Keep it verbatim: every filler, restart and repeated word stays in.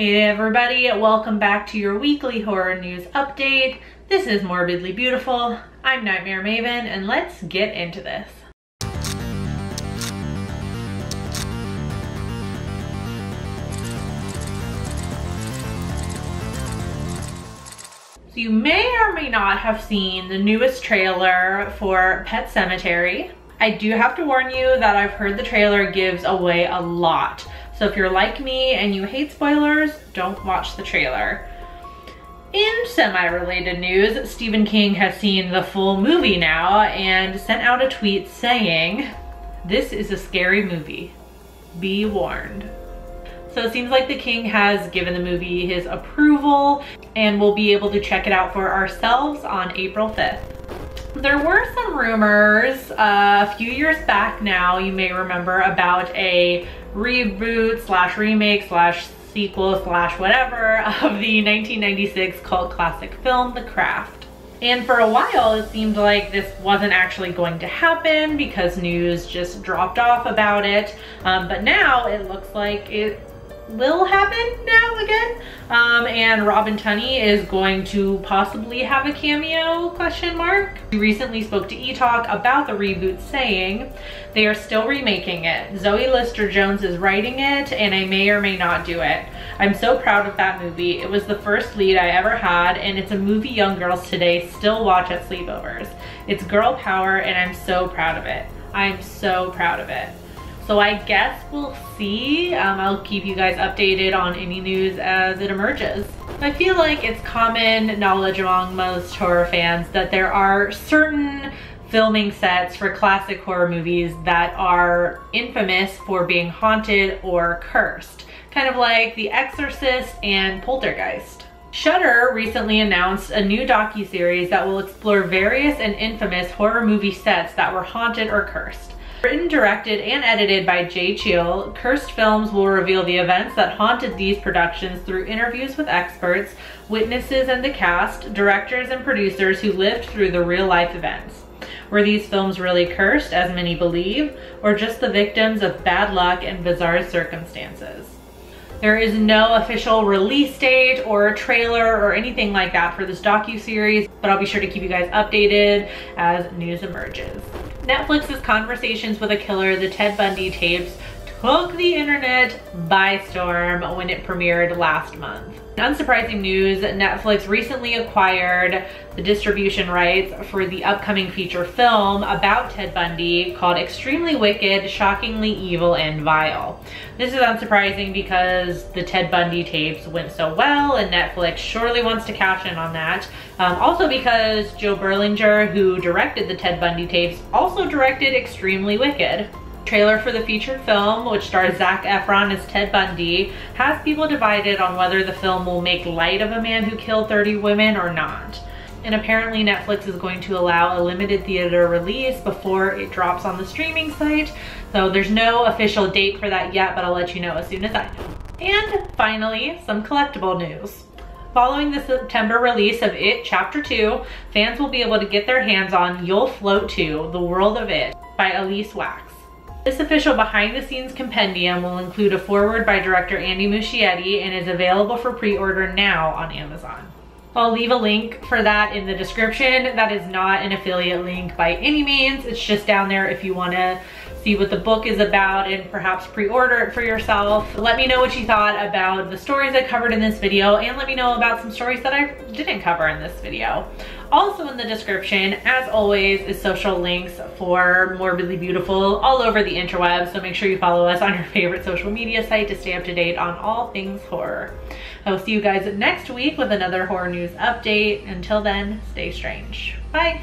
Hey everybody, welcome back to your weekly horror news update. This is Morbidly Beautiful. I'm Nightmare Maven, and let's get into this. So you may or may not have seen the newest trailer for Pet Sematary. I do have to warn you that I've heard the trailer gives away a lot. So if you're like me and you hate spoilers, don't watch the trailer. In semi-related news, Stephen King has seen the full movie now and sent out a tweet saying, "This is a scary movie. Be warned." So it seems like the King has given the movie his approval and we'll be able to check it out for ourselves on April fifth. There were some rumors uh, a few years back now, you may remember, about a reboot slash remake slash sequel slash whatever of the nineteen ninety-six cult classic film The Craft. And for a while it seemed like this wasn't actually going to happen because news just dropped off about it, um, but now it looks like it will happen now again, um, and Robin Tunney is going to possibly have a cameo, question mark. She recently spoke to eTalk about the reboot saying, "They are still remaking it. Zoe Lister Jones is writing it and I may or may not do it. I'm so proud of that movie. It was the first lead I ever had and it's a movie young girls today still watch at sleepovers. It's girl power and I'm so proud of it. I'm so proud of it." So I guess we'll see. Um, I'll keep you guys updated on any news as it emerges. I feel like it's common knowledge among most horror fans that there are certain filming sets for classic horror movies that are infamous for being haunted or cursed, kind of like The Exorcist and Poltergeist. Shudder recently announced a new docuseries that will explore various and infamous horror movie sets that were haunted or cursed. Written, directed, and edited by Jay Chill, Cursed Films will reveal the events that haunted these productions through interviews with experts, witnesses and the cast, directors and producers who lived through the real-life events. Were these films really cursed, as many believe, or just the victims of bad luck and bizarre circumstances? There is no official release date or a trailer or anything like that for this docuseries, but I'll be sure to keep you guys updated as news emerges. Netflix's Conversations with a Killer: The Ted Bundy Tapes took the internet by storm when it premiered last month. Unsurprising news, Netflix recently acquired the distribution rights for the upcoming feature film about Ted Bundy called Extremely Wicked, Shockingly Evil and Vile. This is unsurprising because the Ted Bundy tapes went so well and Netflix surely wants to cash in on that. Um, also because Joe Berlinger, who directed the Ted Bundy tapes, also directed Extremely Wicked. Trailer for the featured film, which stars Zac Efron as Ted Bundy, has people divided on whether the film will make light of a man who killed thirty women or not. And apparently Netflix is going to allow a limited theater release before it drops on the streaming site. So there's no official date for that yet, but I'll let you know as soon as I know. And finally, some collectible news. Following the September release of I T Chapter two, fans will be able to get their hands on You'll Float Too, The World of I T by Alyse Wax. This official behind-the-scenes compendium will include a foreword by director Andy Muschietti and is available for pre-order now on Amazon. I'll leave a link for that in the description. That is not an affiliate link by any means. It's just down there if you want to see what the book is about and perhaps pre-order it for yourself. Let me know what you thought about the stories I covered in this video and let me know about some stories that I didn't cover in this video. Also in the description, as always, is social links for Morbidly Beautiful all over the interweb, so make sure you follow us on your favorite social media site to stay up to date on all things horror. I will see you guys next week with another horror news update. Until then, stay strange. Bye!